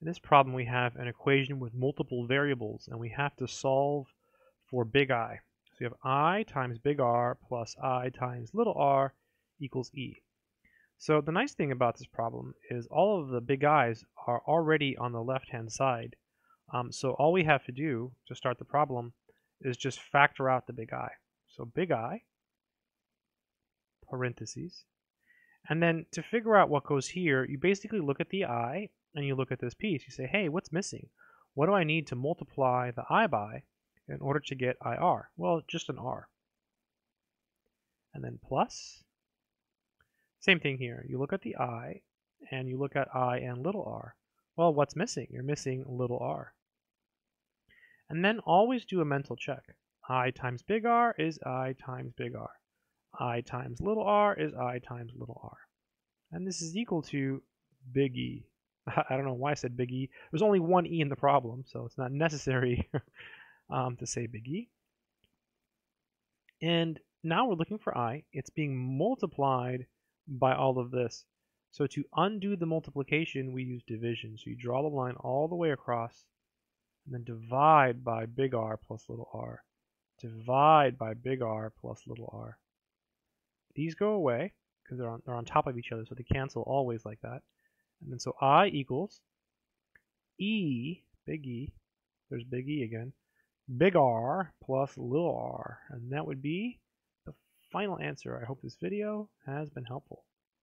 In this problem we have an equation with multiple variables and we have to solve for big I. So you have I times big R plus I times little r equals E. So the nice thing about this problem is all of the big I's are already on the left hand side. So all we have to do to start the problem is just factor out the big I. So big I, parentheses, and then to figure out what goes here, you basically look at the I and you look at this piece. You say, hey, what's missing? What do I need to multiply the I by in order to get IR? Well, just an R. And then plus. Same thing here. You look at the I, and you look at I and little r. Well, what's missing? You're missing little r. And then always do a mental check. I times big R is I times big R. I times little r is I times little r. And this is equal to big E. I don't know why I said big E. There's only one E in the problem, so it's not necessary to say big E. And now we're looking for I. It's being multiplied by all of this. So to undo the multiplication, we use division. So you draw the line all the way across, and then divide by big R plus little r. Divide by big R plus little r. These go away, because they're on top of each other, so they cancel always like that. And then so I equals E, big E, there's big E again, big R plus little r. And that would be the final answer. I hope this video has been helpful.